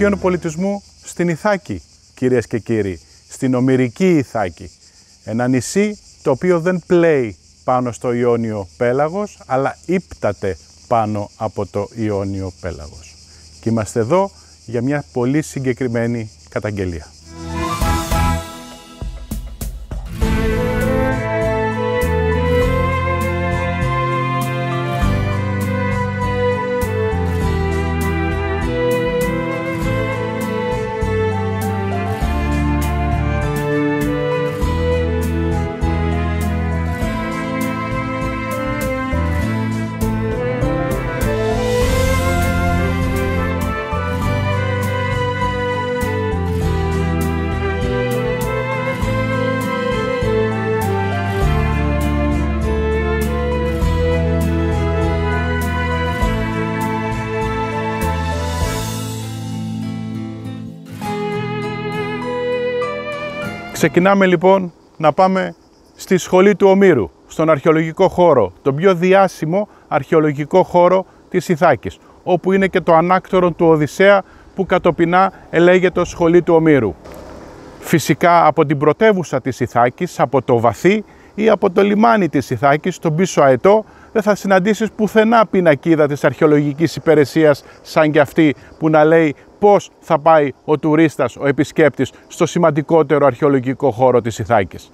στοιχείων πολιτισμού στην Ιθάκη, κυρίες και κύριοι, στην ομηρική Ιθάκη. Ένα νησί το οποίο δεν πλέει πάνω στο Ιόνιο πέλαγος, αλλά ύπταται πάνω από το Ιόνιο πέλαγος. Και είμαστε εδώ για μια πολύ συγκεκριμένη καταγγελία. Ξεκινάμε λοιπόν να πάμε στη σχολή του Ομήρου, στον αρχαιολογικό χώρο, τον πιο διάσημο αρχαιολογικό χώρο της Ιθάκης, όπου είναι και το ανάκτορο του Οδυσσέα που κατοπινά ελέγεται σχολή του Ομήρου. Φυσικά από την πρωτεύουσα της Ιθάκης, από το Βαθύ ή από το λιμάνι της Ιθάκης, τον πίσω Αετό, δεν θα συναντήσεις πουθενά πινακίδα της αρχαιολογικής υπηρεσίας σαν και αυτή που να λέει πώς θα πάει ο τουρίστας, ο επισκέπτης, στο σημαντικότερο αρχαιολογικό χώρο της Ιθάκης.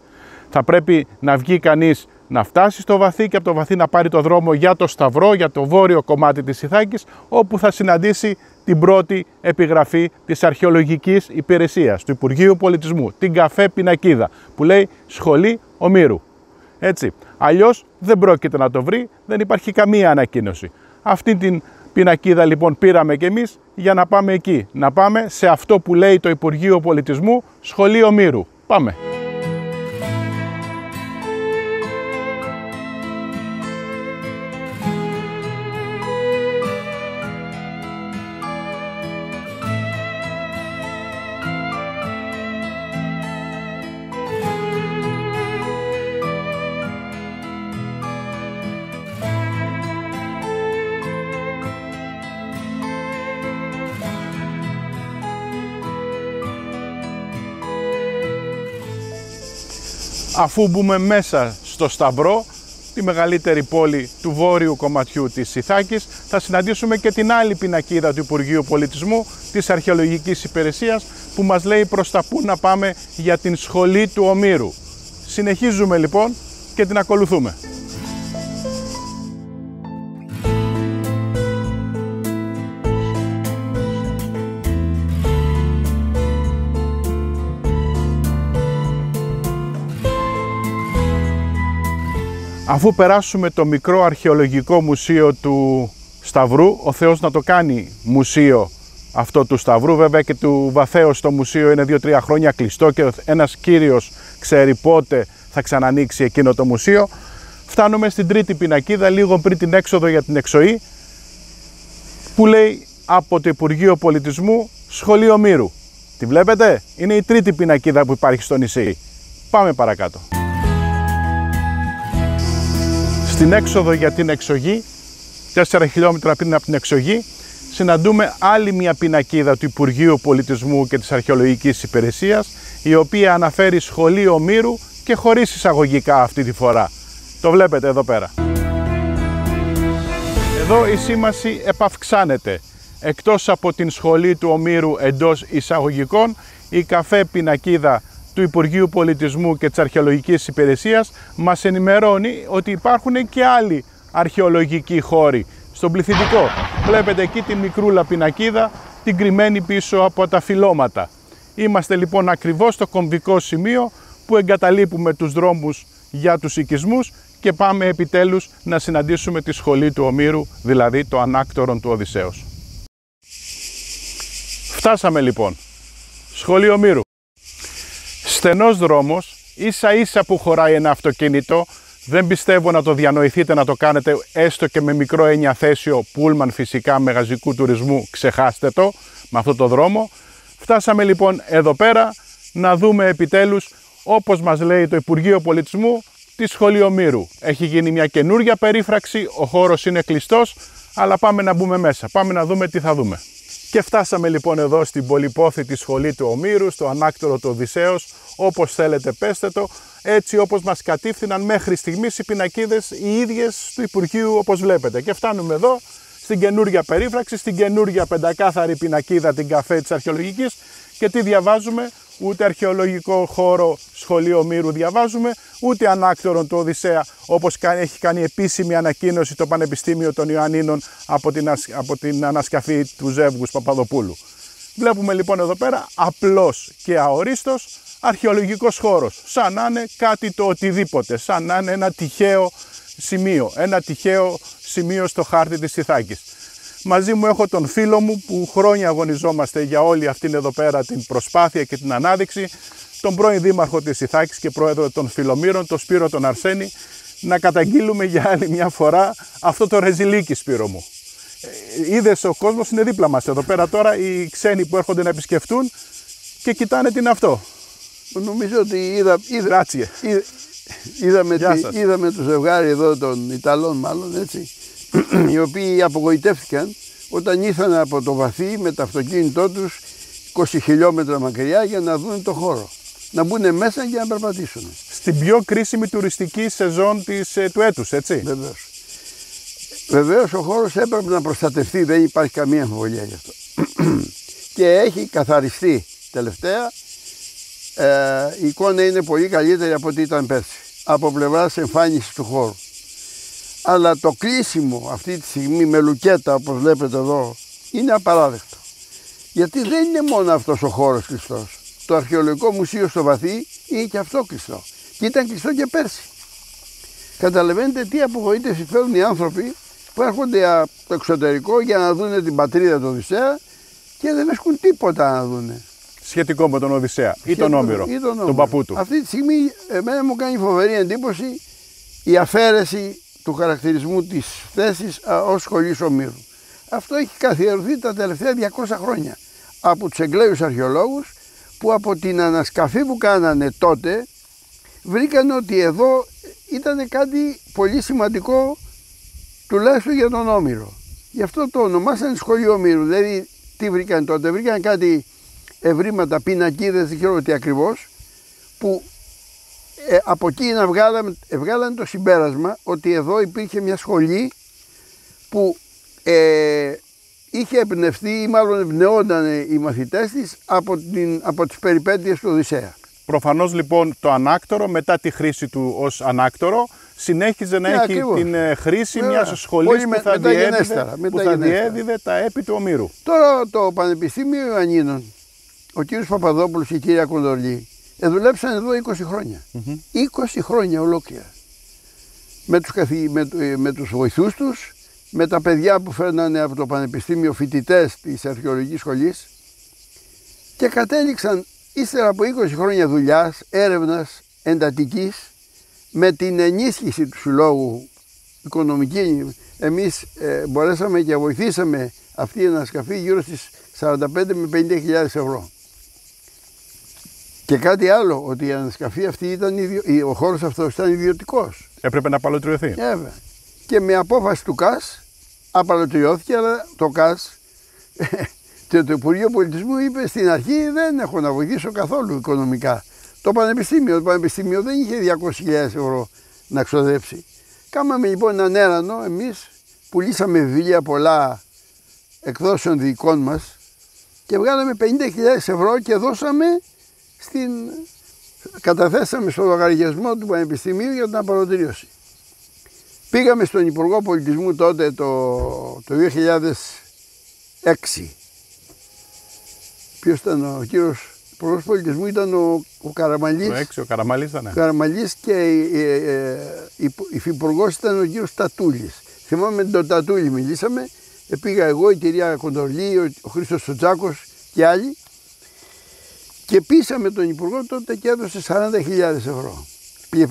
Θα πρέπει να βγει κανείς να φτάσει στο Βαθύ και από το Βαθύ να πάρει το δρόμο για το Σταυρό, για το βόρειο κομμάτι της Ιθάκης, όπου θα συναντήσει την πρώτη επιγραφή της αρχαιολογικής υπηρεσίας, του Υπουργείου Πολιτισμού, την καφέ πινακίδα, που λέει «Σχολή Ομήρου». Έτσι. Αλλιώς δεν πρόκειται να το βρει, δεν υπάρχει καμία ανακοίνωση. Αυτή την πινακίδα λοιπόν πήραμε και εμείς για να πάμε εκεί. Να πάμε σε αυτό που λέει το Υπουργείο Πολιτισμού, Σχολή Ομήρου. Πάμε! Αφού μπούμε μέσα στο Σταυρό, τη μεγαλύτερη πόλη του βόρειου κομματιού της Ιθάκης, θα συναντήσουμε και την άλλη πινακίδα του Υπουργείου Πολιτισμού, της Αρχαιολογικής Υπηρεσίας, που μας λέει προς τα πού να πάμε για την Σχολή του Ομήρου. Συνεχίζουμε λοιπόν και την ακολουθούμε. Αφού περάσουμε το μικρό αρχαιολογικό μουσείο του Σταυρού, ο Θεός να το κάνει μουσείο αυτό του Σταυρού, βέβαια και του Βαθέως το μουσείο είναι 2-3 χρόνια κλειστό και ένας κύριος ξέρει πότε θα ξανανοίξει εκείνο το μουσείο. Φτάνουμε στην τρίτη πινακίδα, λίγο πριν την έξοδο για την εξοή, που λέει από το Υπουργείο Πολιτισμού Σχολή Ομήρου. Τη βλέπετε, είναι η τρίτη πινακίδα που υπάρχει στο νησί. Πάμε παρακάτω. Στην έξοδο για την εξογή, 4 χιλιόμετρα πριν από την εξογή, συναντούμε άλλη μια πινακίδα του Υπουργείου Πολιτισμού και της Αρχαιολογικής Υπηρεσίας, η οποία αναφέρει Σχολή Ομήρου και χωρίς εισαγωγικά αυτή τη φορά. Το βλέπετε εδώ πέρα. Εδώ η σήμαση επαυξάνεται. Εκτός από την Σχολή του Ομήρου εντός εισαγωγικών, η καφέ πινακίδα του Υπουργείου Πολιτισμού και της Αρχαιολογικής Υπηρεσίας μας ενημερώνει ότι υπάρχουν και άλλοι αρχαιολογικοί χώροι στον πληθυντικό. Βλέπετε εκεί την μικρούλα πινακίδα, την κρυμμένη πίσω από τα φυλλώματα. Είμαστε λοιπόν ακριβώς στο κομβικό σημείο που εγκαταλείπουμε τους δρόμους για τους οικισμούς και πάμε επιτέλους να συναντήσουμε τη Σχολή του Ομήρου, δηλαδή το ανάκτορον του Οδυσσέως. Φτάσαμε λοιπόν. Σχολή Ομήρου. Στενός δρόμος, ίσα ίσα που χωράει ένα αυτοκίνητο, δεν πιστεύω να το διανοηθείτε να το κάνετε έστω και με μικρό ενιαθέσιο πούλμαν φυσικά μεγαζικού τουρισμού, ξεχάστε το με αυτό το δρόμο. Φτάσαμε λοιπόν εδώ πέρα να δούμε επιτέλους, όπως μας λέει το Υπουργείο Πολιτισμού, τη Σχολή Ομήρου. Έχει γίνει μια καινούρια περίφραξη, ο χώρος είναι κλειστός, αλλά πάμε να μπούμε μέσα, πάμε να δούμε τι θα δούμε. Και φτάσαμε λοιπόν εδώ στην πολυπόθητη σχολή του Ομήρου, στο ανάκτορο του Οδυσσέως, όπως θέλετε πέστε το, έτσι όπως μας κατήφθηναν μέχρι στιγμής οι πινακίδες οι ίδιες του Υπουργείου, όπως βλέπετε. Και φτάνουμε εδώ στην καινούργια περίφραξη, στην καινούργια πεντακάθαρη πινακίδα, την καφέ της αρχαιολογικής, και τι διαβάζουμε? Ούτε αρχαιολογικό χώρο σχολείο Ομήρου διαβάζουμε, ούτε ανάκτορον του Οδυσσέα, όπως έχει κάνει επίσημη ανακοίνωση το Πανεπιστήμιο των Ιωαννίνων από την ανασκαφή του Ζεύγους Παπαδοπούλου. Βλέπουμε λοιπόν εδώ πέρα απλώς και αορίστος αρχαιολογικός χώρος, σαν να είναι κάτι το οτιδήποτε, σαν να είναι ένα τυχαίο σημείο στο χάρτη της Ιθάκης. Μαζί μου έχω τον φίλο μου που χρόνια αγωνιζόμαστε για όλη αυτήν εδώ πέρα την προσπάθεια και την ανάδειξη, τον πρώην δήμαρχο της Ιθάκης και πρόεδρο των Φιλομήρων, τον Σπύρο τον Αρσένη, να καταγγείλουμε για άλλη μια φορά αυτό το ρεζιλίκι, Σπύρο μου. Είδες, ο κόσμος είναι δίπλα μας εδώ πέρα τώρα, οι ξένοι που έρχονται να επισκεφτούν και κοιτάνε τι είναι αυτό. Νομίζω ότι είδαμε το ζευγάρι εδώ των Ιταλών, μάλλον έτσι, οι οποίοι απογοητεύτηκαν όταν ήρθαν από το Βαθύ με το αυτοκίνητό τους 20 χιλιόμετρα μακριά για να δουν το χώρο. Να μπουν μέσα για να περπατήσουν. Στην πιο κρίσιμη τουριστική σεζόν του έτους, έτσι. Βεβαίως. Βεβαίως ο χώρος έπρεπε να προστατευτεί, δεν υπάρχει καμία αμφιβολία γι' αυτό. Και έχει καθαριστεί τελευταία. Η εικόνα είναι πολύ καλύτερη από ό,τι ήταν πέρσι, από πλευράς εμφάνισης του χώρου. Αλλά το κλείσιμο αυτή τη στιγμή με λουκέτα, όπως βλέπετε εδώ, είναι απαράδεκτο. Γιατί δεν είναι μόνο αυτός ο χώρος κλειστός. Το αρχαιολογικό μουσείο στο Βαθύ είναι και αυτό κλειστό. Και ήταν κλειστό και πέρσι. Καταλαβαίνετε τι απογοήτευση φέρουν οι άνθρωποι που έρχονται από το εξωτερικό για να δουν την πατρίδα του Οδυσσέα και δεν βρίσκουν τίποτα να δούνε. Σχετικό με τον Οδυσσέα ή τον Όμηρο, τον παππού του. Αυτή τη στιγμή εμένα μου κάνει φοβερή εντύπωση η αφαίρεση του χαρακτηρισμού της θέσης ως σχολής Ομήρου. Αυτό έχει καθιερωθεί τα τελευταία 200 χρόνια από τους Εγγλέους αρχαιολόγους που από την ανασκαφή που κάνανε τότε βρήκαν ότι εδώ ήταν κάτι πολύ σημαντικό τουλάχιστον για τον Όμηρο. Γι' αυτό το ονομάσανε σχολείο Ομήρου. Δηλαδή τι βρήκαν τότε? Βρήκαν κάτι ευρήματα, πινακίδες, δεν ξέρω τι ακριβώς, που από εκεί να βγάλανε το συμπέρασμα ότι εδώ υπήρχε μια σχολή που είχε εμπνευστεί ή μάλλον εμπνεόντανε οι μαθητές της από τις περιπέτειες του Οδυσσέα. Προφανώς λοιπόν το ανάκτορο μετά τη χρήση του ως ανάκτορο συνέχιζε να έχει την χρήση μιας σχολής που θα διέδιδε τα έπι του Ομήρου. Τώρα το Πανεπιστήμιο Ιωαννίνων, ο κύριος Παπαδόπουλος και η κυρία Κοντορλή, δουλέψαν εδώ 20 χρόνια. 20 χρόνια ολόκληρα. Με τους βοηθούς τους, με τα παιδιά που φέρνανε από το Πανεπιστήμιο φοιτητές της Αρχαιολογικής Σχολής και κατέληξαν ύστερα από 20 χρόνια δουλειάς, έρευνας, εντατικής, με την ενίσχυση του συλλόγου οικονομική. Εμείς μπορέσαμε και βοηθήσαμε αυτή η ανασκαφή γύρω στις 45 με 50.000 ευρώ. Και κάτι άλλο, ότι η ανασκαφή αυτή ο χώρος αυτός ήταν ιδιωτικός. Έπρεπε να απαλωτριωθεί. Βέβαια. Και με απόφαση του ΚΑΣ απαλωτριώθηκε, αλλά το ΚΑΣ και το Υπουργείο Πολιτισμού είπε στην αρχή δεν έχω να βοηθήσω καθόλου οικονομικά. Το Πανεπιστήμιο δεν είχε 200.000 ευρώ να ξοδέψει. Κάμαμε λοιπόν έναν έρανο, εμείς πουλήσαμε βιβλία πολλά εκδόσεων δικών μας και βγάλαμε 50.000 ευρώ και δώσαμε καταθέσαμε στο λογαριασμό του Πανεπιστημίου για την απαλωτρίωση. Πήγαμε στον Υπουργό Πολιτισμού τότε το 2006. Ποιος ήταν ο κύριος Υπουργός Πολιτισμού? Ήταν ο Καραμαλής. Το 6 ο Καραμαλής ήταν. Ο Καραμαλής και η υφυπουργός ήταν ο κύριος Τατούλης. Θυμάμαι με τον Τατούλη μιλήσαμε. Πήγα εγώ, η κυρία Κοντορλή, ο Χρήστος Τσοτσάκος και άλλοι. Και πείσαμε τον Υπουργό τότε και έδωσε 40.000 ευρώ. Πήγε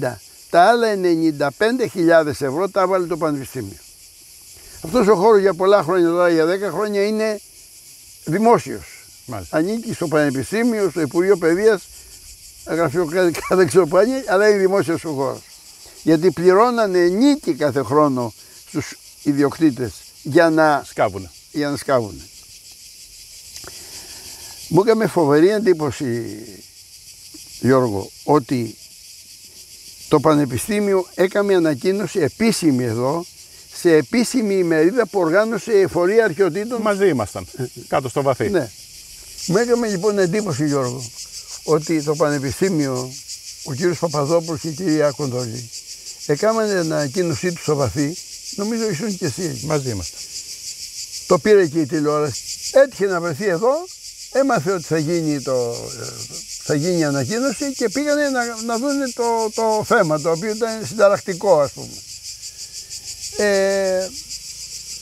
50-90. Τα άλλα 95.000 ευρώ τα βάλε το Πανεπιστήμιο. Αυτός ο χώρος για πολλά χρόνια, τώρα για 10 χρόνια, είναι δημόσιος. Μάλιστα. Ανήκει στο Πανεπιστήμιο, στο Υπουργείο Παιδείας, γραφειοκρατικά δεν ξέρω πάλι, αλλά είναι δημόσιος ο χώρος. Γιατί πληρώνανε νίκη κάθε χρόνο στους ιδιοκτήτες για να σκάβουν. Μου έκανε φοβερή εντύπωση, Γιώργο, ότι το Πανεπιστήμιο έκανε ανακοίνωση επίσημη εδώ, σε επίσημη ημερίδα που οργάνωσε η Εφορία Αρχαιοτήτων. Μαζί ήμασταν, κάτω στο βαθύ. Ναι. Μου έκανε λοιπόν εντύπωση, Γιώργο, ότι το Πανεπιστήμιο, ο κύριος Παπαδόπουλος και η κυρία Κοντολή, έκαναν ανακοίνωσή του στο βαθύ, νομίζω ήσουν και εσύ. Μαζί ήμασταν. Το πήρε και η τηλεόραση. Έτυχε να βρεθεί εδώ, έμαθε ότι θα γίνει ανακοίνωση και πήγανε να δουν το θέμα, το οποίο ήταν συνταρακτικό, ας πούμε.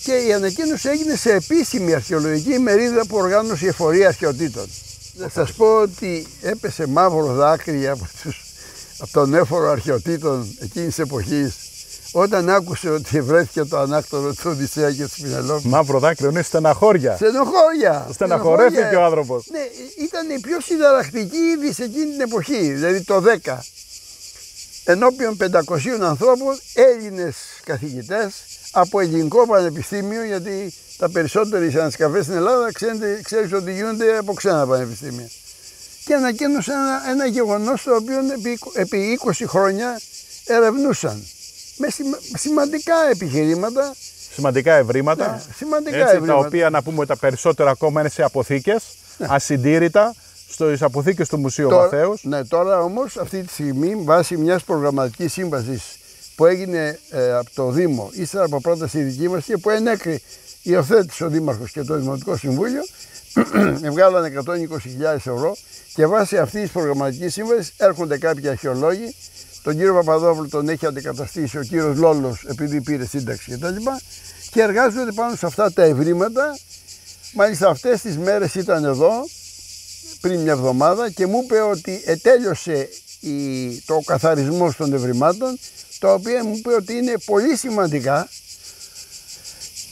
Και η ανακοίνωση έγινε σε επίσημη αρχαιολογική ημερίδα που οργάνωσε η Εφορία Αρχαιοτήτων. Θα σας πω ότι έπεσε μαύρο δάκρυ από τον έφορο αρχαιοτήτων εκείνης της εποχής, όταν άκουσε ότι βρέθηκε το ανάκτορο του Οδυσσέα και της Πινελόπη. Μαύρο δάκρυ, ναι, στεναχώρια. Στενοχώρια. Στεναχωρέθηκε ο άνθρωπος. Ναι, ήταν η πιο συνταρακτική είδηση εκείνη την εποχή, δηλαδή το 10. Ενώπιον 500 ανθρώπων, Έλληνες καθηγητές από ελληνικό πανεπιστήμιο, γιατί τα περισσότεροι ανασκαφές στην Ελλάδα ξέρεις ότι γίνονται από ξένα πανεπιστήμια. Και ανακοίνωσαν ένα γεγονός το οποίο επί 20 χρόνια ερευνούσαν. Με σημαντικά επιχειρήματα. Σημαντικά ευρήματα. Ναι, σημαντικά έτσι, ευρήματα. Τα οποία να πούμε ότι τα περισσότερα ακόμα είναι σε αποθήκες, ναι, ασυντήρητα, στις αποθήκες του Μουσείου Μαθαίου. Ναι, τώρα όμως αυτή τη στιγμή βάσει μιας προγραμματικής σύμβασης που έγινε από το Δήμο, ύστερα από πρόταση δική μας και που υιοθέτησε ο Δήμαρχος και το Δημοτικό Συμβούλιο, βγάλανε 120.000 ευρώ και βάσει αυτής της προγραμματικής σύμβασης έρχονται κάποιοι αρχαιολόγοι. Τον κύριο Παπαδόπουλο τον έχει αντικαταστήσει ο κύριος Λόλος, επειδή πήρε σύνταξη κτλ. Και εργάζονται πάνω σε αυτά τα ευρήματα. Μάλιστα αυτές τις μέρες ήταν εδώ πριν μια εβδομάδα και μου είπε ότι ετέλειωσε το καθαρισμό των ευρημάτων, τα οποία μου είπε ότι είναι πολύ σημαντικά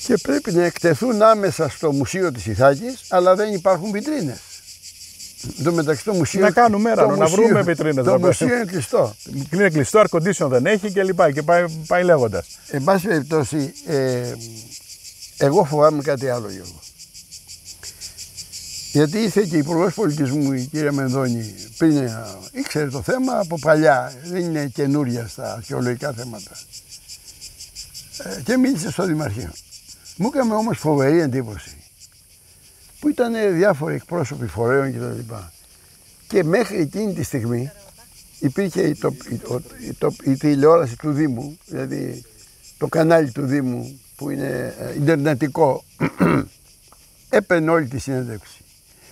και πρέπει να εκτεθούν άμεσα στο Μουσείο της Ιθάκης, αλλά δεν υπάρχουν βιτρίνες. Να κάνουμε έρανο, να βρούμε βιτρίνες. Το μουσείο είναι κλειστό. Είναι κλειστό, air condition δεν έχει και λοιπά και πάει λέγοντας. Εν πάση περιπτώσει, εγώ φοβάμαι κάτι άλλο, Γιώργο. Γιατί ήρθε και η Υπουργός Πολιτισμού, η κυρία Μενδώνη, πριν ήξερε το θέμα από παλιά, δεν είναι καινούρια στα αρχαιολογικά θέματα. Και μίλησε στο Δημαρχείο. Μου έκανε όμως φοβερή εντύπωση, που ήταν διάφοροι εκπρόσωποι φορέων κτλ. Και μέχρι εκείνη τη στιγμή υπήρχε η τηλεόραση του Δήμου, δηλαδή το κανάλι του Δήμου που είναι ιντερνετικό, έπαιρνε όλη τη συνέντευξη.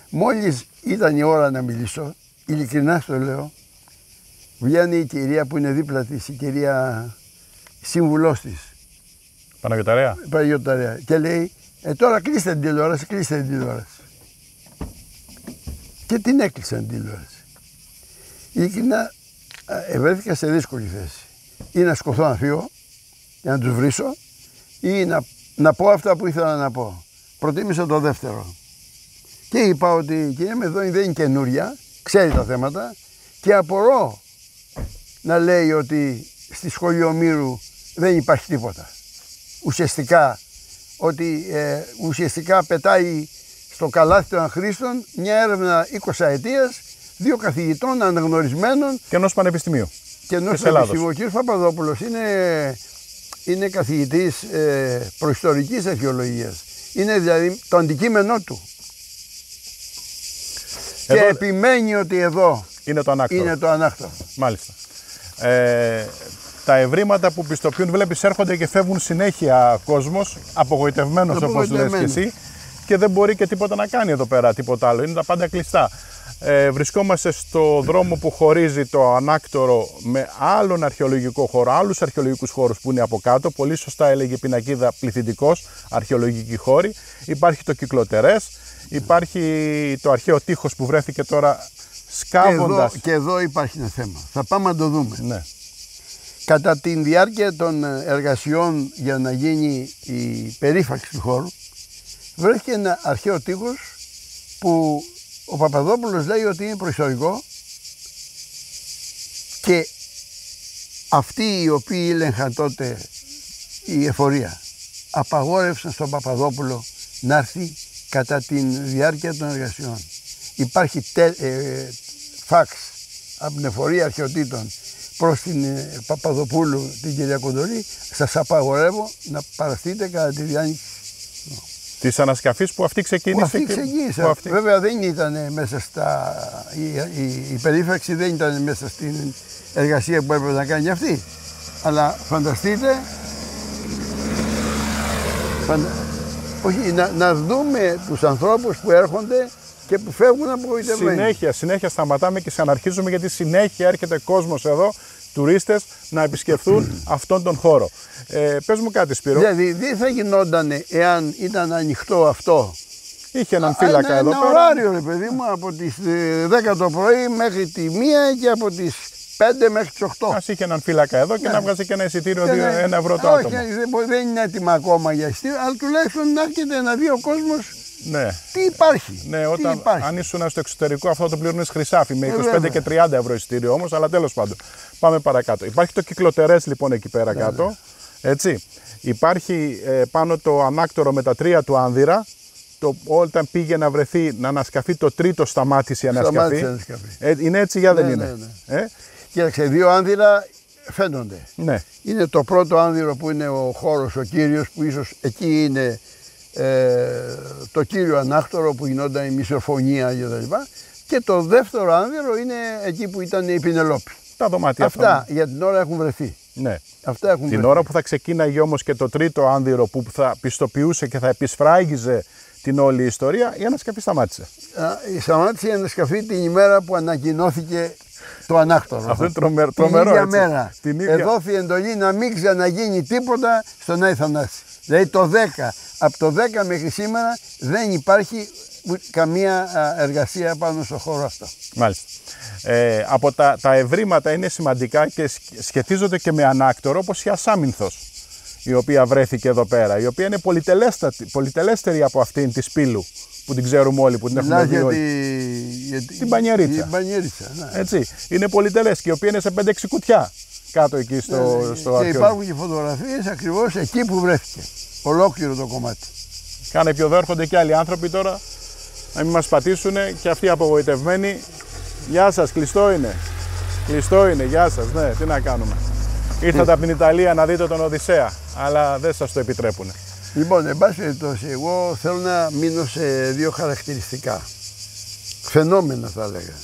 Μόλις ήταν η ώρα να μιλήσω, ειλικρινά στο λέω, βγαίνει η κυρία που είναι δίπλα της, η κυρία σύμβουλός της. Παναγιωταρέα. Και λέει, τώρα κλείστε την τηλεόραση, κλείστε την τηλεόραση. Και την έκλεισαν την τηλεόραση. Ειλικρινά βρέθηκα σε δύσκολη θέση. Ή να σκοθώ να φύγω, για να τους βρίσω, ή να πω αυτά που ήθελα να πω. Προτίμησα το δεύτερο. Και είπα ότι η κυρία Μεδόνη δεν είναι καινούρια, ξέρει τα θέματα και απορώ να λέει ότι στη σχολή Ομήρου δεν υπάρχει τίποτα. Ουσιαστικά πετάει στο καλάθι των αχρήστων μια έρευνα 20 ετίας, δύο καθηγητών αναγνωρισμένων. Και ενός πανεπιστημίου. Και ενός πανεπιστημίου. Ο κ. Παπαδόπουλος είναι καθηγητής προϊστορικής αρχαιολογίας. Είναι δηλαδή το αντικείμενό του. Εδώ... Και επιμένει ότι εδώ είναι το ανάκτορο. Μάλιστα. Τα ευρήματα που πιστοποιούν, βλέπεις, έρχονται και φεύγουν συνέχεια κόσμος, απογοητευμένος όπως λες και εσύ, και δεν μπορεί και τίποτα να κάνει εδώ πέρα, τίποτα άλλο. Είναι τα πάντα κλειστά. Βρισκόμαστε στο δρόμο που χωρίζει το ανάκτορο με άλλον αρχαιολογικό χώρο, άλλους αρχαιολογικούς χώρους που είναι από κάτω. Πολύ σωστά έλεγε η Πινακίδα, πληθυντικός, αρχαιολογικοί χώροι. Υπάρχει το Κυκλοτερές, υπάρχει το αρχαίο τείχος που βρέθηκε τώρα σκάβοντας. Και εδώ υπάρχει ένα θέμα. Θα πάμε να το δούμε. Ναι. Κατά τη διάρκεια των εργασιών για να γίνει η περίφαξη του χώρου, βρέθηκε ένα αρχαίο τείχος που ο Παπαδόπουλος λέει ότι είναι προϊστορικό και αυτοί οι οποίοι έλεγχαν τότε η εφορία απαγόρευσαν στον Παπαδόπουλο να έρθει κατά τη διάρκεια των εργασιών. υπάρχει φαξ από την εφορία αρχαιοτήτων προς την Παπαδοπούλου, την κυρία Κοντολή. Σας απαγορεύω να παραστείτε κατά τη διάνοιξη της ανασκαφής που αυτή ξεκίνησε. Βέβαια δεν ήταν μέσα στα... Η περίφραξη δεν ήταν μέσα στην εργασία που έπρεπε να κάνει αυτή. Αλλά φανταστείτε... Όχι, να δούμε τους ανθρώπους που έρχονται και που φεύγουν απογοητευμένοι. Συνέχεια σταματάμε και ξαναρχίζουμε, γιατί συνέχεια έρχεται κόσμος εδώ, τουρίστες, να επισκεφθούν αυτόν τον χώρο. Πες μου κάτι, Σπύρο. Δηλαδή, δεν θα γινόταν εάν ήταν ανοιχτό αυτό. Είχε έναν φύλακα εδώ πέρα. Ένα ωράριο, ρε παιδί μου, από τις 10 το πρωί μέχρι τη 1 και από τις 5 μέχρι τις 8. Ας είχε έναν φύλακα εδώ και να βγάζει και ένα εισιτήριο 1 ευρώ το άτομο. Όχι, δεν είναι έτοιμα ακόμα για εισιτήριο, αλλά τουλάχιστον να έρχεται να δει ο κόσμος. Ναι. Τι υπάρχει. Ναι, όταν υπάρχει. Αν ήσουν στο εξωτερικό, αυτό το πληρώνεις χρυσάφι με 25 και 30 ευρώ εισιτήριο όμως, αλλά τέλος πάντων. Πάμε παρακάτω. Υπάρχει το κυκλοτερές λοιπόν εκεί πέρα κάτω. Έτσι. Υπάρχει πάνω το ανάκτορο με τα 3 του άνδυρα. Όταν πήγε να βρεθεί να ανασκαφεί το 3ο, σταμάτησε η ανασκαφή. Είναι έτσι, για δεν είναι. Ναι. Κοίταξε, 2 άνδυρα φαίνονται. Ναι. Είναι το πρώτο άνδυρο που είναι ο χώρος, ο κύριος, που ίσως εκεί είναι. Το κύριο ανάκτορο που γινόταν η μισοφωνία κτλ. Και το δεύτερο άνδυρο είναι εκεί που ήταν η Πινελόπη. Τα δωμάτια αυτά για την ώρα έχουν βρεθεί. Ναι. Αυτά έχουν την βρεθεί. Ώρα που θα ξεκίναγε όμως και το τρίτο άνδυρο που θα πιστοποιούσε και θα επισφράγιζε την όλη ιστορία, η ανασκαφή σταμάτησε. Σταμάτησε η ανασκαφή την ημέρα που ανακοινώθηκε το ανάκτορο. Αυτό είναι τρομερό. Την ίδια μέρα. Εδόθη εντολή να μην ξαναγίνει τίποτα στον Άη Θανάση. Δηλαδή το 10, από το 10 μέχρι σήμερα δεν υπάρχει καμία εργασία πάνω στον χώρο αυτό. Μάλιστα. Από τα ευρήματα είναι σημαντικά και σχετίζονται και με ανάκτορο, όπως η Ασάμινθος, η οποία βρέθηκε εδώ πέρα, η οποία είναι πολυτελέστερη από αυτήν της Πύλου, που την ξέρουμε όλοι, που την έχουμε δει όλοι. Την Πανιερίτσα. Ναι. Έτσι, είναι πολυτελέστερη, η οποία είναι σε 5-6 κουτιά κάτω εκεί στο αρχαιό. Και υπάρχουν και φωτογραφίες ακριβώς εκεί που βρέθηκε, ολόκληρο το κομμάτι. Κάνε πιο εδώ, έρχονται και άλλοι άνθρωποι τώρα, να μην μας πατήσουν και αυτοί απογοητευμένοι. Γεια σας, κλειστό είναι. Κλειστό είναι, γεια σας, ναι, τι να κάνουμε. Ήρθατε από την Ιταλία να δείτε τον Οδυσσέα, αλλά δεν σας το επιτρέπουν. Λοιπόν, εν πάση περιπτώσει, εγώ θέλω να μείνω σε 2 χαρακτηριστικά. Φαινόμενα θα έλεγα.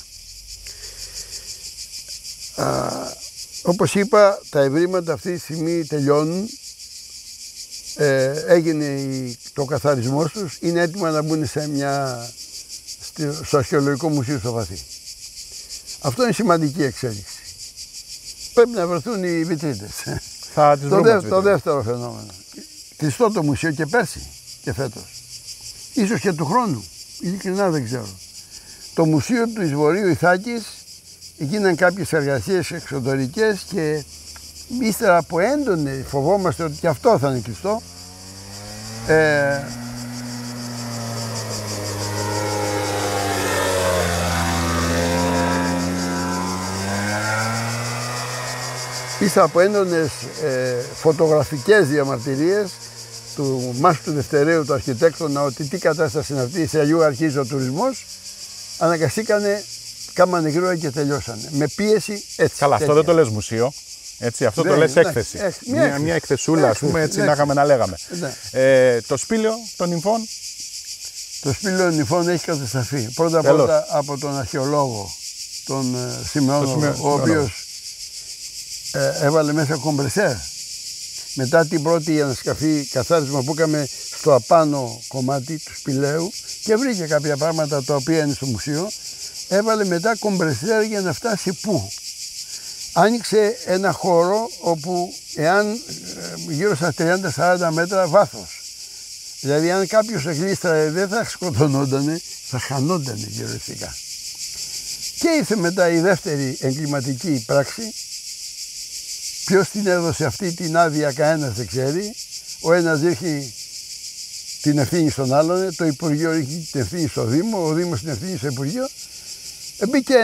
Όπως είπα, τα ευρήματα αυτή τη στιγμή τελειώνουν. Έγινε το καθαρισμός τους. Είναι έτοιμα να μπουν σε στο Αρχαιολογικό Μουσείο στο Βαθύ. Αυτό είναι σημαντική εξέλιξη. Πρέπει να βρεθούν οι βιτρίνες. Το δεύτερο φαινόμενο. Κλειστό το μουσείο και πέρσι και φέτος. Ίσως και του χρόνου. Ειλικρινά δεν ξέρω. Το μουσείο του Βορείου Ιθάκης, γίναν κάποιες εργασίες εξωτερικές και ύστερα από έντονη, φοβόμαστε ότι και αυτό θα είναι κλειστό. Ύστερα από έντονες φωτογραφικές διαμαρτυρίες του Μάστου Δευτεραίου, του αρχιτέκτονα, ότι τι κατάσταση είναι αυτή, σε αλλιού αρχίζει ο τουρισμός, αναγκαστήκανε, κάμανε γρήγορα και τελειώσανε. Με πίεση έτσι. Καλά, αυτό δεν το λες μουσείο. Έτσι, αυτό το λες έκθεση. Μια εκθεσούλα, ας πούμε, έτσι να είχαμε να λέγαμε. Το σπήλαιο των νυμφών. Το σπήλαιο των νυμφών έχει καταστραφεί. Πρώτα απ' όλα από τον αρχαιολόγο, τον Σημεώνο, ο οποίος έβαλε μέσα κομπρεσέρ. Μετά την πρώτη ανασκαφή καθάρισμα που είχαμε στο απάνω κομμάτι του σπηλαίου και βρήκε κάποια πράγματα τα οποία είναι στο μουσείο, έβαλε μετά κομπρεσέρ για να φτάσει πού. Άνοιξε ένα χώρο όπου εάν γύρω στα 30-40 μέτρα βάθος. Δηλαδή αν κάποιος εγκλίστραρε δεν θα σκοτωνόταν, θα χανόταν γεωλογικά. Και ήρθε μετά η δεύτερη εγκληματική πράξη. Ποιος την έδωσε αυτή την άδεια, κανένας δεν ξέρει. Ο ένας δείχνει την ευθύνη στον άλλον, το Υπουργείο έχει την ευθύνη στο Δήμο, ο Δήμος την ευθύνη στο Υπουργείο. Μπήκε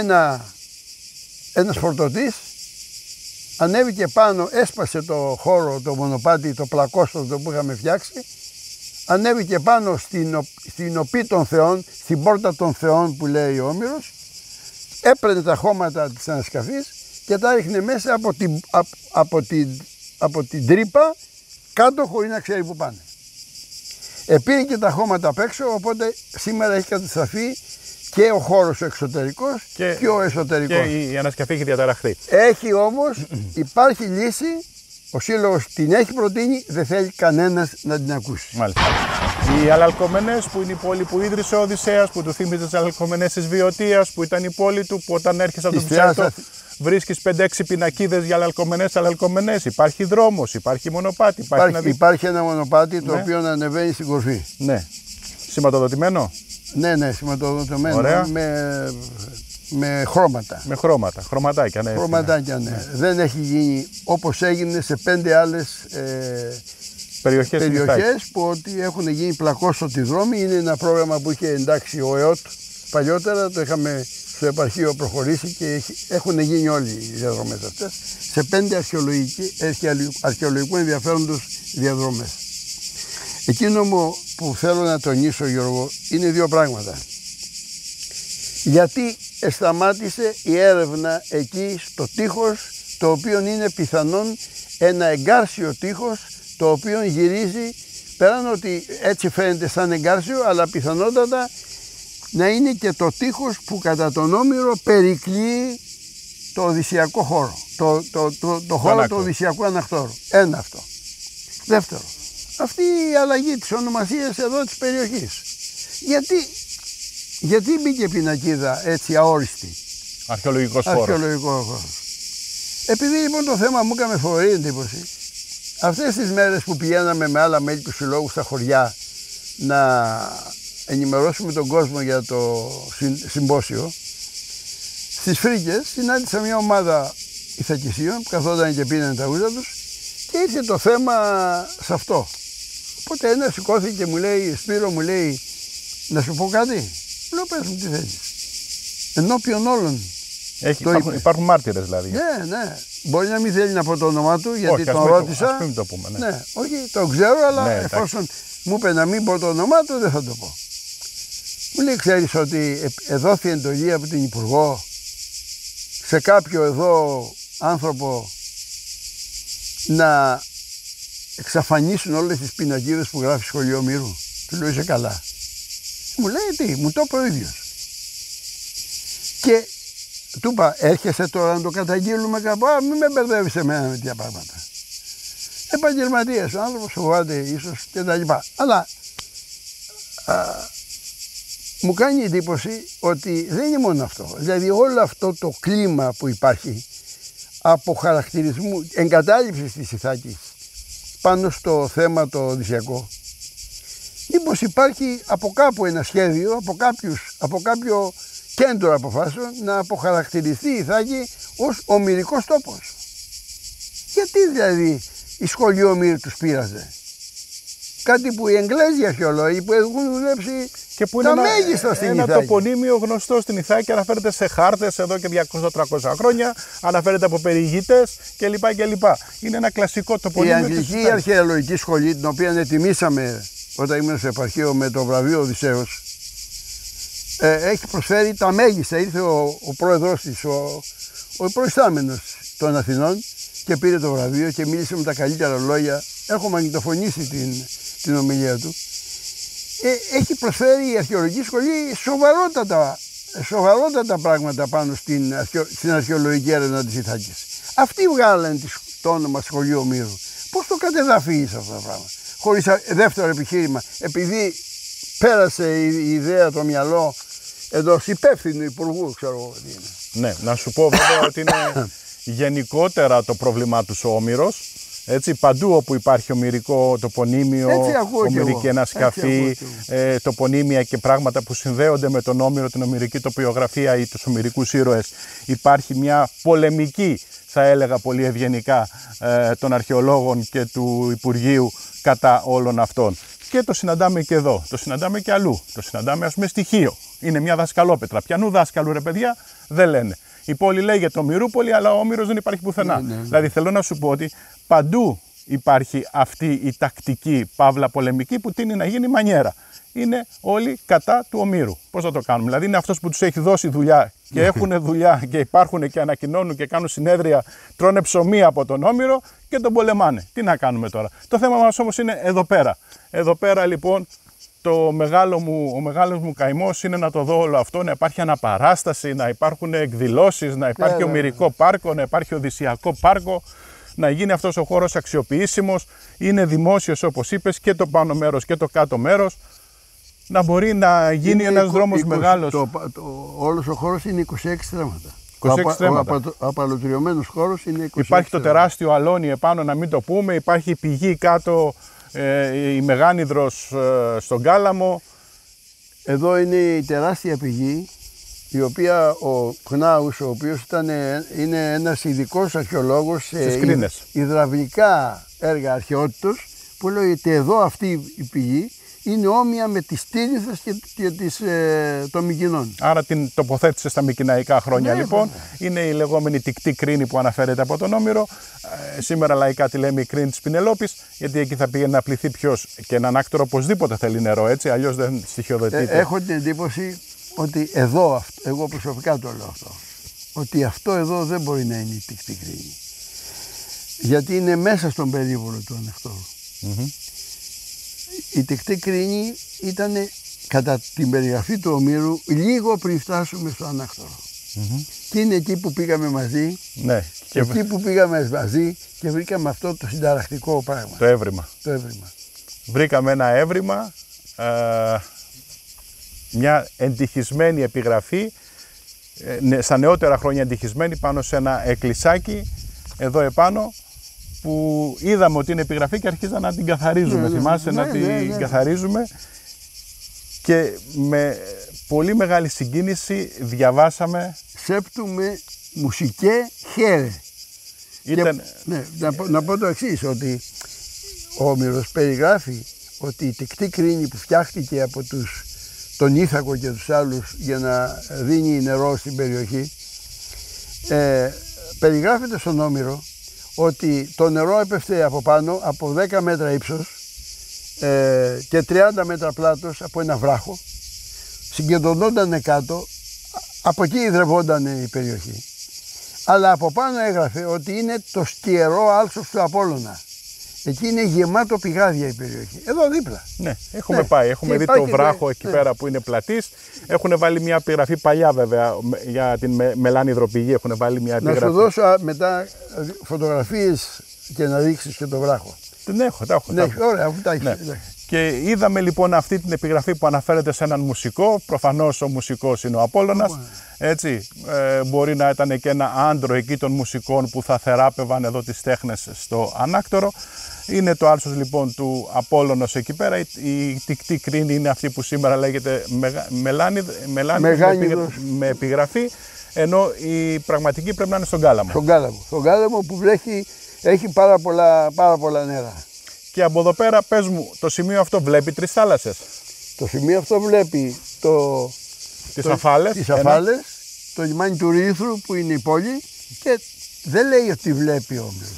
ένας φορτωτής, ανέβηκε πάνω, έσπασε το χώρο, το μονοπάτι, το πλακόστρωτο που είχαμε φτιάξει, ανέβηκε πάνω στην οπή των Θεών, στην πόρτα των Θεών που λέει ο Όμηρος, έπαιρνε τα χώματα της ανασκαφής και τα ρίχνε μέσα από την τρύπα κάτω χωρίς να ξέρει που πάνε. Επήρε και τα χώματα απ' έξω, οπότε σήμερα έχει καταστραφεί και ο χώρος ο εξωτερικός και ο εσωτερικός. Και η ανασκαφή έχει διαταραχθεί. Έχει όμως, υπάρχει λύση, ο Σύλλογος την έχει προτείνει, δεν θέλει κανένας να την ακούσει. Μάλιστα. Οι Αλαλκομενές που είναι η πόλη που ίδρυσε ο Οδυσσέας, που του θύμιζε τις Αλαλκομενές της Βιωτίας, που ήταν η πόλη του, που όταν έρχεσαι από τον Πιτσέρτο βρίσκεις 5-6 πινακίδες για Αλαλκομενές. Υπάρχει δρόμος, υπάρχει μονοπάτι. Υπάρχει ένα μονοπάτι, ναι, το οποίο ανεβαίνει στην κορφή. Ναι. Σηματοδοτημένο. Ναι, σηματοδοτημένο. Ωραία. Με χρώματα. Με χρώματα, χρωματάκια, ναι. Χρωματάκια, ναι. Δεν έχει γίνει όπως έγινε σε 5 άλλες περιοχές που ότι έχουν γίνει πλακόσωτοι δρόμοι. Είναι ένα πρόγραμμα που είχε εντάξει ο ΕΟΤ παλιότερα, το είχαμε στο επαρχείο προχωρήσει και έχουν γίνει όλοι οι διαδρομές αυτές σε 5 αρχαιολογικού ενδιαφέροντος διαδρομές. Εκείνο που θέλω να τονίσω, Γιώργο, είναι 2 πράγματα. Γιατί σταμάτησε η έρευνα εκεί στο τείχος, το οποίο είναι πιθανόν ένα εγκάρσιο τείχος, το οποίο γυρίζει, πέραν ότι έτσι φαίνεται σαν εγκάρσιο, αλλά πιθανότατα να είναι και το τείχος που κατά τον Όμηρο περικλείει το οδυσσιακό χώρο, το χώρο του οδυσσιακού αναχτώρου. Ένα αυτό. Δεύτερο, αυτή η αλλαγή της ονομασίας εδώ της περιοχής. Γιατί μπήκε πινακίδα έτσι αόριστη. Αρχαιολογικός χώρος. Επειδή λοιπόν το θέμα μου έκανε φοβερή εντύπωση, αυτές τις μέρες που πηγαίναμε με άλλα μέλη του συλλόγου στα χωριά να ενημερώσουμε τον κόσμο για το συμπόσιο, στις Φρίκες συνάντησα μια ομάδα Ιθακησίων που καθόταν και πίνανε τα ούζα τους και ήρθε το θέμα σε αυτό. Οπότε ένας σηκώθηκε και μου λέει, Σπύρο, μου λέει, να σου πω κάτι. Λέω, πες μου τι θέλεις. Ενώπιον όλων. Υπάρχουν μάρτυρες δηλαδή. Ναι. Μπορεί να μην θέλει να πω το όνομά του, γιατί τον ρώτησα. Ας μην το πούμε, ναι. Ναι, όχι, το ξέρω, αλλά ναι, εφόσον μου είπε να μην πω το όνομά του, δεν θα το πω. Μου λέει, ξέρεις ότι εδόθη εντολή από την Υπουργό σε κάποιο εδώ άνθρωπο να εξαφανίσουν όλες τις πινακίδες που γράφει Σχολείο Ομήρου. Του λέω, είσαι καλά? Μου λέει, τι, μου το είπε ο ίδιος. Και του είπα, έρχεσαι τώρα να το καταγγείλουμε κάπου? Α, μην με μπερδεύεις εμένα με τέτοια πράγματα. Επαγγελματίας ο άνθρωπος, φοβάται ίσως και τα λοιπά. Αλλά μου κάνει εντύπωση ότι δεν είναι μόνο αυτό. Δηλαδή όλο αυτό το κλίμα που υπάρχει από χαρακτηρισμού, εγκατάλειψης της Ιθάκης πάνω στο θέμα το οδυσσιακό. Μήπως υπάρχει από κάπου ένα σχέδιο, από κάποιο κέντρο αποφάσεων να αποχαρακτηριστεί η Ιθάκη ως ομηρικός τόπος. Γιατί δηλαδή η Σχολή Ομήρου τους πείραζε? Κάτι που οι Εγγλέζοι αρχαιολόγοι που έχουν δουλέψει και που είναι τα μέγιστα στην Ιθάκη. Ένα τοπονύμιο γνωστό στην Ιθάκη, αναφέρεται σε χάρτες εδώ και 200-300 χρόνια, αναφέρεται από περιηγητές κλπ. Είναι ένα κλασικό τοπονύμιο. Η Αγγλική Αρχαιολογική Σχολή, την οποία ετιμήσαμε όταν ήμουν στο επαρχείο με το βραβείο Οδυσσέος, έχει προσφέρει τα μέγιστα. Ήρθε ο πρόεδρος της, ο προϊστάμενος των Αθηνών και πήρε το βραβείο και μίλησε με τα καλύτερα λόγια. Έχω μαγνητοφωνήσει την ομιλία του. Έχει προσφέρει η αρχαιολογική σχολή σοβαρότατα πράγματα πάνω στην αρχαιολογική έρευνα της Ιθάκης. Αυτοί βγάλανε το όνομα Σχολείο Ομήρου. Πώς το κατεδαφείς αυτά τα πράγματα? Χωρίς δεύτερο επιχείρημα, επειδή πέρασε η ιδέα το μυαλό εντός υπεύθυνου υπουργού, ξέρω εγώ τι είναι. Ναι, να σου πω βέβαια ότι είναι γενικότερα το πρόβλημά του ο Όμηρος. Έτσι, παντού όπου υπάρχει ομηρικό τοπονύμιο, ομηρική ανασκαφή, τοπονύμια και πράγματα που συνδέονται με τον Όμηρο, την ομηρική τοπιογραφία ή τους ομηρικούς ήρωες, υπάρχει μια πολεμική, θα έλεγα πολύ ευγενικά, των αρχαιολόγων και του Υπουργείου κατά όλων αυτών. Και το συναντάμε και εδώ, το συναντάμε και αλλού, το συναντάμε ας πούμε στοιχείο. Είναι μια δασκαλόπετρα. Πιανού δάσκαλου ρε παιδιά δεν λένε. Η πόλη λέγεται Ομηρούπολη, αλλά ο Όμηρος δεν υπάρχει πουθενά. Δηλαδή θέλω να σου πω ότι παντού υπάρχει αυτή η τακτική παύλα πολεμική που τείνει να γίνει μανιέρα. Είναι όλοι κατά του ομήρου. Πώς θα το κάνουμε? Δηλαδή είναι αυτός που τους έχει δώσει δουλειά και έχουν δουλειά και υπάρχουν και ανακοινώνουν και κάνουν συνέδρια, τρώνε ψωμί από τον όμηρο και τον πολεμάνε. Τι να κάνουμε τώρα? Το θέμα μας όμως είναι εδώ πέρα. Εδώ πέρα λοιπόν ο μεγάλος μου καημός είναι να το δω όλο αυτό, να υπάρχει αναπαράσταση, να υπάρχουν εκδηλώσεις, να υπάρχει ομηρικό πάρκο, να υπάρχει οδυσσιακό πάρκο, να γίνει αυτός ο χώρος αξιοποιήσιμος, είναι δημόσιος όπως είπες, και το πάνω μέρος και το κάτω μέρος, να μπορεί να γίνει είναι ένας δρόμος μεγάλος. Όλος ο χώρος είναι 26 στρέμματα. Ο απαλωτριωμένος χώρος είναι 26 στρέμματα. Υπάρχει το τεράστιο αλόνι επάνω, να μην το πούμε, υπάρχει η πηγή κάτω, η Μεγάνιδρος στον Κάλαμο. Εδώ είναι η τεράστια πηγή, η οποία ο Κνάους, ο οποίος είναι ένας ειδικός αρχαιολόγος σε υδραυλικά έργα αρχαιότητος, που λέει ότι εδώ αυτή η πηγή είναι όμοια με τις Τήνηθας και των Μυκηνών. Άρα την τοποθέτησε στα μυκηναϊκά χρόνια, ναι, λοιπόν. Ναι. Είναι η λεγόμενη τικτή κρίνη που αναφέρεται από τον Όμηρο. Σήμερα λαϊκά τη λέμε η κρίνη της Πινελόπης, γιατί εκεί θα πήγαινε να πληθεί ποιος και έναν άκτορο οπωσδήποτε θέλει νερό, έτσι, αλλιώς δεν στοιχειοδοτείται. Έχω την εντύπωση ότι εδώ, εγώ προσωπικά το λέω αυτό, ότι αυτό εδώ δεν μπορεί να είναι η τικτή κρίνη. Γιατί είναι μέσα στον περίβολο του ανεκτόρου. Η τικτή κρίνη ήταν κατά την περιγραφή του Ομήρου λίγο πριν φτάσουμε στο ανάκτορο. Και είναι εκεί που πήγαμε μαζί, ναι, εκεί που πήγαμε μαζί και βρήκαμε αυτό το συνταρακτικό πράγμα. Το έβριμα. Βρήκαμε ένα έβριμα, μια εντυχισμένη επιγραφή, στα νεότερα χρόνια εντυχισμένη πάνω σε ένα εκκλησάκι εδώ επάνω, που είδαμε ότι είναι επιγραφή και αρχίζαμε να την καθαρίζουμε, θυμάσαι, και με πολύ μεγάλη συγκίνηση διαβάσαμε «Σέπτουμε μουσικέ χαίρε». Ήταν... Ναι, να πω το εξής, ότι ο Όμηρος περιγράφει ότι η τικτή κρίνη που φτιάχτηκε από τον Ήθακο και τους άλλους για να δίνει νερό στην περιοχή, περιγράφεται στον Όμηρο ότι το νερό έπεφτε από πάνω, από 10 μέτρα ύψος και 30 μέτρα πλάτος από ένα βράχο, συγκεντρωνόταν κάτω, από εκεί υδρευόταν η περιοχή. Αλλά από πάνω έγραφε ότι είναι το σκιερό άλσος του Απόλλωνα. Εκεί είναι γεμάτο πηγάδια η περιοχή. Εδώ δίπλα. Ναι, έχουμε πάει. Έχουμε δει το βράχο εκεί πέρα που είναι πλατής. Έχουν βάλει μια επιγραφή παλιά βέβαια για την μελάνιδρο πηγή. Έχουν βάλει μια επιγραφή. Να σου δώσω μετά φωτογραφίες και να δείξεις και το βράχο. Την έχω, τα έχω. Ωραία, αφού τα έχεις. Ναι. Και είδαμε λοιπόν αυτή την επιγραφή που αναφέρεται σε έναν μουσικό. Προφανώς ο μουσικός είναι ο Απόλλωνας. Έτσι, μπορεί να ήταν και ένα άντρο εκεί των μουσικών που θα θεράπευαν εδώ τις τέχνες στο ανάκτορο. Είναι το άλσος λοιπόν του Απόλλωνος εκεί πέρα. Η τικτή κρίνη είναι αυτή που σήμερα λέγεται Μεγάνιδος με επιγραφή. Ενώ η πραγματική πρέπει να είναι στον Κάλαμο. Στον Κάλαμο που βρέχει, έχει πάρα πολλά νερά. Και από εδώ πέρα, πες μου, το σημείο αυτό βλέπει τρεις θάλασσες. Το σημείο αυτό βλέπει τις Αφάλες, το λιμάνι του Ρήθρου που είναι η πόλη, και δεν λέει ότι βλέπει όμως.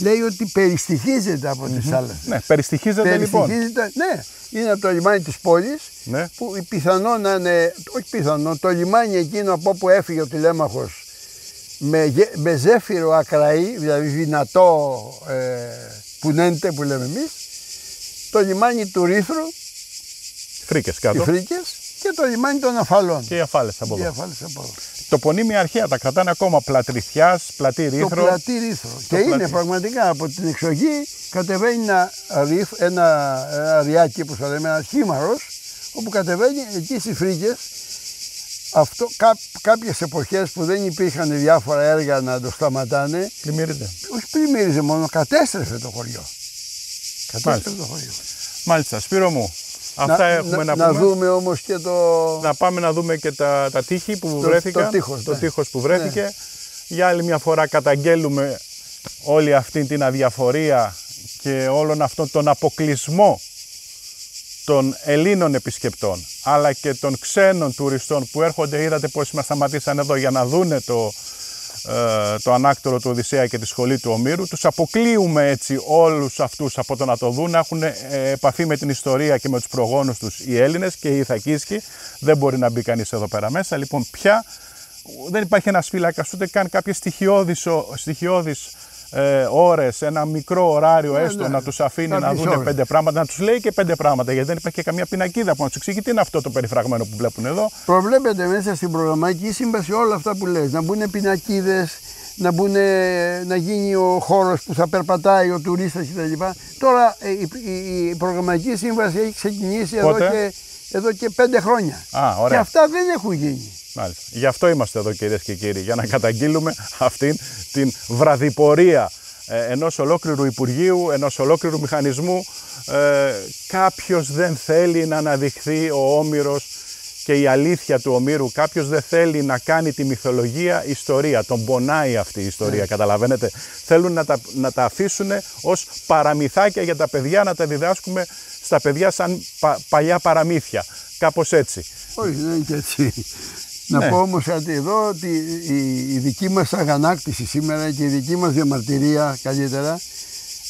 Λέει ότι περιστοιχίζεται από τις θάλασσες. Ναι, περιστοιχίζεται λοιπόν. Ναι, είναι από το λιμάνι της πόλης, ναι, που πιθανόν να είναι, όχι πιθανόν, το λιμάνι εκείνο από όπου έφυγε ο Τηλέμαχος με ζέφυρο ακραή, δηλαδή δυνατό πουνέντε που λέμε εμείς, το λιμάνι του Ρήθρου, Φρίκες κάτω, οι Φρίκες, και το λιμάνι των Αφαλών. Και οι Αφάλες από εδώ. Τοπονύμια αρχαία τα κρατάνε ακόμα, Πλατριθιάς, Πλατή Ρήθρο. Είναι πραγματικά από την εξοχή, κατεβαίνει ένα ριάκι που θα λέμε, ένα χήμαρος, όπου κατεβαίνει εκεί στις Φρίκες. Αυτό, κάποιες εποχές που δεν υπήρχαν διάφορα έργα να το σταματάνε, πλημμύριζε. Όχι πλημμύριζε μόνο, κατέστρεφε το χωριό. Μάλιστα, Σπύρο μου, αυτά έχουμε να πούμε. Να δούμε όμως και να πάμε να δούμε και τα τείχη που βρέθηκαν. Το τείχος που βρέθηκε. Ναι. Για άλλη μια φορά καταγγέλουμε όλη αυτή την αδιαφορία και όλον αυτόν τον αποκλεισμό των Ελλήνων επισκεπτών, αλλά και των ξένων τουριστών που έρχονται. Είδατε πώς μας σταματήσαν εδώ για να δούνε το ανάκτορο του Οδυσσέα και τη σχολή του Ομήρου. Τους αποκλείουμε έτσι όλους αυτούς από το να το δουν, να έχουν επαφή με την ιστορία και με τους προγόνους τους οι Έλληνες και οι Ιθακίσκοι. Δεν μπορεί να μπει κανείς εδώ πέρα μέσα. Λοιπόν, πια δεν υπάρχει ένας φύλακας, ούτε καν κάποιες στοιχειώδεις ώρες, ένα μικρό ωράριο έστω να τους αφήνει να δουν πέντε πράγματα, να τους λέει και πέντε πράγματα, γιατί δεν υπάρχει και καμία πινακίδα που να τους εξηγεί τι είναι αυτό το περιφραγμένο που βλέπουν εδώ. Προβλέπετε μέσα στην προγραμματική σύμβαση όλα αυτά που λες, να μπουν πινακίδες, να γίνει ο χώρος που θα περπατάει ο τουρίστας κτλ. Τώρα η προγραμματική σύμβαση έχει ξεκινήσει εδώ και 5 χρόνια. Και αυτά δεν έχουν γίνει. Μάλιστα. Γι' αυτό είμαστε εδώ, κυρίες και κύριοι, για να καταγγείλουμε αυτήν την βραδιπορία ενός ολόκληρου Υπουργείου, ενός ολόκληρου μηχανισμού. Κάποιος δεν θέλει να αναδειχθεί ο Όμηρος και η αλήθεια του Ομήρου. Κάποιος δεν θέλει να κάνει τη μυθολογία ιστορία. Τον πονάει αυτή η ιστορία, καταλαβαίνετε. Θέλουν να τα αφήσουν ως παραμυθάκια για τα παιδιά, να τα διδάσκουμε στα παιδιά σαν παλιά παραμύθια. Κάπως έτσι. Όχι, δεν είναι και έτσι. Ναι. Να πω όμως κάτι εδώ, ότι η δική μας αγανάκτηση σήμερα και η δική μας διαμαρτυρία καλύτερα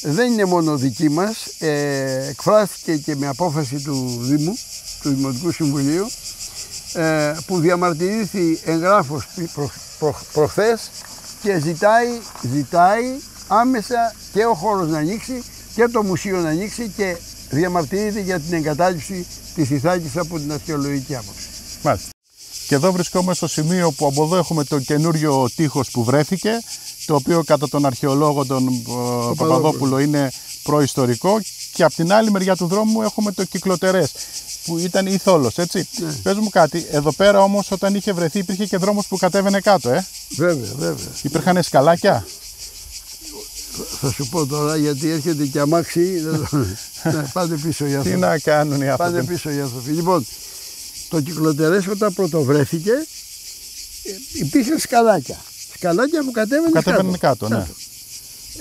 δεν είναι μόνο δική μας, εκφράστηκε και με απόφαση του Δήμου, του Δημοτικού Συμβουλίου, που διαμαρτυρήθη εγγράφος προχθές και ζητάει άμεσα και ο χώρος να ανοίξει και το μουσείο να ανοίξει και διαμαρτυρείται για την εγκατάλειψη της Ιθάκης από την αρχαιολογική άποψη. Μάλιστα. Και εδώ βρισκόμαστε στο σημείο που από εδώ έχουμε το καινούριο τείχος που βρέθηκε, το οποίο κατά τον αρχαιολόγο τον Παπαδόπουλο είναι προϊστορικό, και από την άλλη μεριά του δρόμου έχουμε το Κυκλοτερές που ήταν η Θόλος, έτσι. Ναι. Πες μου κάτι, εδώ πέρα όμως όταν είχε βρεθεί υπήρχε και δρόμος που κατέβαινε κάτω, Βέβαια, βέβαια. Υπήρχαν σκαλάκια. Θα σου πω τώρα, γιατί έρχεται και αμάξι, πάτε πίσω οι άνθρωποι. Τι να κάνουν οι άνθρωποι. Πάτε πίσω οι άνθρωποι. Λοιπόν, το Κυκλοτερές όταν πρωτοβρέθηκε υπήρχαν σκαλάκια που κατέβαιναν κάτω. Ναι.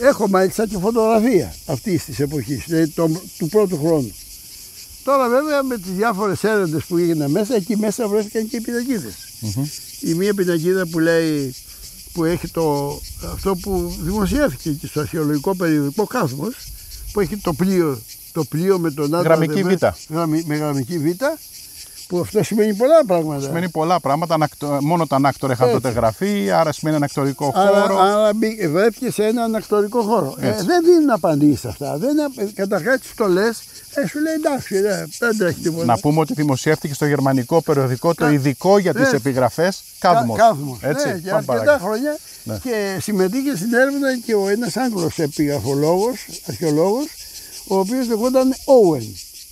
Έχω μάλιστα και φωτογραφία αυτής της εποχής, δηλαδή του πρώτου χρόνου. Τώρα βέβαια με τις διάφορες έρευνες που έγιναν μέσα, εκεί μέσα βρέθηκαν και οι πινακίδες. Η μία πινακίδα που λέει, που έχει αυτό που δημοσιεύθηκε και στο αρχαιολογικό περιοδικό Κόσμος, που έχει το πλοίο με τον άντρα με γραμμική β, που αυτό σημαίνει πολλά πράγματα. Σημαίνει πολλά πράγματα, μόνο τα ανάκτορα είχαν τότε γραφεί, άρα σημαίνει ανακτορικό χώρο. Άρα βρέθηκε σε ένα ανακτορικό χώρο. Δεν δίνουν απαντήσεις αυτά. Καταρχάς το λες, σου λέει εντάξει, δεν τρέχει τίποτα. Να πούμε ότι δημοσιεύτηκε στο γερμανικό περιοδικό το ειδικό για τις επιγραφές Κάδμος. Έτσι, για αρκετά χρόνια, και συμμετείχε στην έρευνα και ο ένας Άγγλος επιγραφολόγος, αρχαιολόγος, ο οποίος λεγόταν Owen.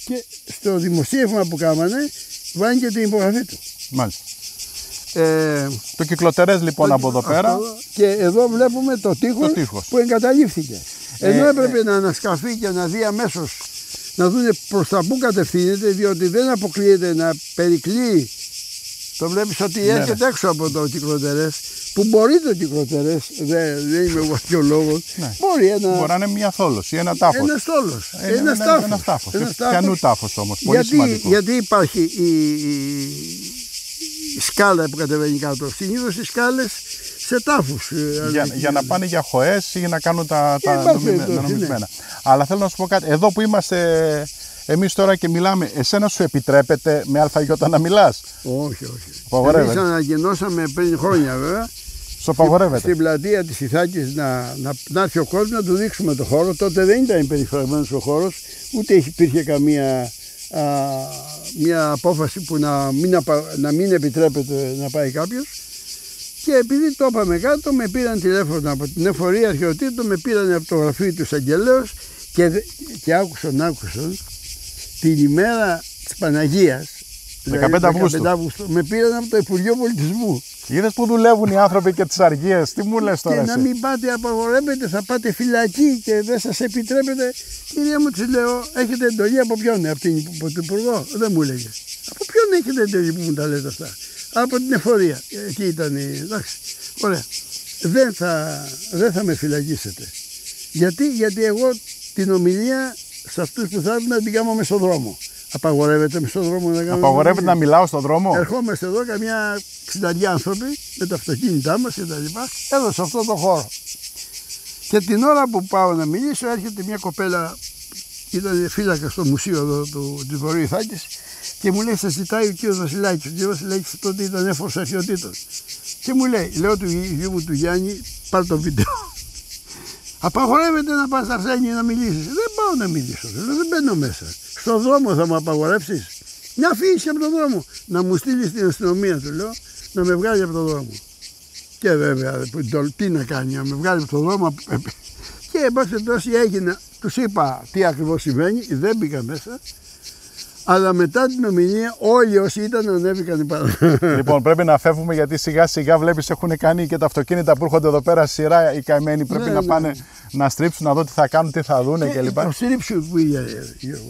Και στο δημοσίευμα που κάνανε, βάνει και την υπογραφή του. Μάλιστα. Το Κυκλοτερές λοιπόν από εδώ πέρα. Και εδώ βλέπουμε το τείχος που εγκαταλείφθηκε. Ενώ έπρεπε να ανασκαφεί και να δει αμέσως, να δούνε προς τα που κατευθύνεται, διότι δεν αποκλείεται να περικλείει. Το βλέπεις ότι έρχεται έξω από το Κυκλοτερές, που μπορεί το Κυκλοτερές, δεν είμαι εγώ αρχαιολόγος, μπορεί να είναι μια θόλος ή ένα τάφος. Ένας τάφος. Πιανού τάφος όμως, πολύ σημαντικό. Γιατί υπάρχει η σκάλα που κατεβαίνει κάτω. Συνήθως οι σκάλες σε τάφους. Για να πάνε για χωές ή για να κάνουν τα νομισμένα. Αλλά θέλω να σου πω κάτι, εδώ που είμαστε... Εμείς τώρα και μιλάμε, εσένα σου επιτρέπεται με αλφαγιώτα να μιλάς? Όχι, όχι. Εμείς ανακοινώσαμε πριν χρόνια βέβαια. Στο απαγορεύεται. Στην πλατεία της Ιθάκης να έρθει ο κόσμος να του δείξουμε το χώρο. Τότε δεν ήταν περιφραγμένος ο χώρος, ούτε υπήρχε καμία μια απόφαση που να μην επιτρέπεται να πάει κάποιος. Και επειδή το είπαμε κάτω, με πήραν τηλέφωνο από την εφορία αρχαιοτήτων, με πήραν από το γραφείο του εισαγγελέως και άκουσαν. Την ημέρα της Παναγίας, 15 Αυγούστου, με πήραν από το Υπουργείο Πολιτισμού. Είδες που δουλεύουν οι άνθρωποι και τις αργίες, τι μου λες τώρα? Και να μην πάτε, απαγορεύετε, θα πάτε φυλακή και δεν σας επιτρέπετε. Κυρία μου, της λέω, έχετε εντολή από ποιον? Από τον Υπουργό? Δεν μου έλεγε. Από ποιον έχετε εντολή που μου τα λέτε αυτά? Από την εφορία. Εκεί ήταν, εντάξει, ωραία. Δεν θα με φυλακίσετε. Γιατί εγώ την ομιλία σε αυτούς που θα έρθουν να την κάνουμε στον δρόμο. Απαγορεύεται με στον δρόμο να κάνω. Απαγορεύεται να μιλάω στον δρόμο. Ερχόμαστε εδώ καμιά 60 άνθρωποι με τα αυτοκίνητά μας και τα λοιπά. Εδώ σε αυτόν τον χώρο. Και την ώρα που πάω να μιλήσω, έρχεται μια κοπέλα, ήταν φύλακα στο μουσείο εδώ του Βορείου Ιθάκης, και μου λέει: σε ζητάει ο κύριος Βασιλάκης. Ο κύριος Βασιλάκης τότε ήταν έφορος αρχαιοτήτος. Και μου λέει: λέω του γιου μου του Γιάννη, πάρε το βίντεο. Απαγορεύεται να πας Αρσένη να μιλήσεις. Δεν πάω να μιλήσω, δεν μπαίνω μέσα. Στον δρόμο θα μου απαγορεύσεις? Να φύγεις από τον δρόμο. Να μου στείλεις την αστυνομία, του λέω, να με βγάλει από τον δρόμο. Και βέβαια, τι να κάνει, να με βγάλει από τον δρόμο. Και εν πάση περιπτώσει έγινε, τους είπα τι ακριβώς συμβαίνει, δεν μπήκα μέσα. Αλλά μετά την ομιλία, όλοι όσοι ήταν ανέβηκαν υπάνω. Λοιπόν, πρέπει να φεύγουμε, γιατί σιγά σιγά βλέπεις έχουν κάνει και τα αυτοκίνητα που έρχονται εδώ πέρα σειρά. Οι καημένοι πρέπει να πάνε να στρίψουν, να δω τι θα κάνουν, τι θα δουν κλπ. Να στρίψουν που είναι, Γιώργο.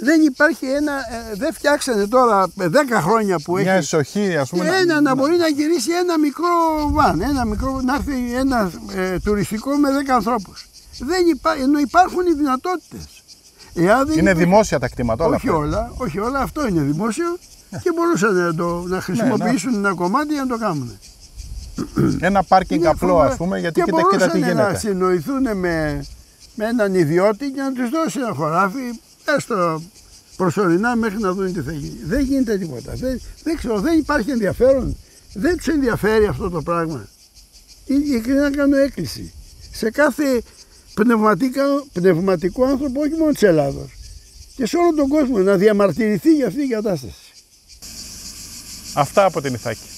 Δεν υπάρχει ένα. Δεν φτιάξανε τώρα 10 χρόνια που έχει. Μια ισοχή, ας πούμε. Να μπορεί να γυρίσει ένα μικρό βαν, να έρθει ένα τουριστικό με 10 ανθρώπους. Ενώ υπάρχουν οι δυνατότητες. Είναι δημόσια τα κτήματα όλα? Όχι όλα, αυτό είναι δημόσιο και μπορούσαν να χρησιμοποιήσουν ένα κομμάτι για να το κάνουν. Ένα πάρκινγκ απλό, ας πούμε, γιατί κοίτα τι γίνεται. Μπορούσαν να συνοηθούν με έναν ιδιώτη και να τους δώσει ένα χωράφι, έστω προσωρινά, μέχρι να δουν τι θα γίνει. Δεν γίνεται τίποτα. Δεν ξέρω, δεν υπάρχει ενδιαφέρον. Δεν τους ενδιαφέρει αυτό το πράγμα. Ειλικρινά κάνω έκκληση σε κάθε πνευματικό άνθρωπο, όχι μόνο της Ελλάδος και σε όλο τον κόσμο, να διαμαρτυρηθεί για αυτή την κατάσταση. Αυτά από την Ιθάκη.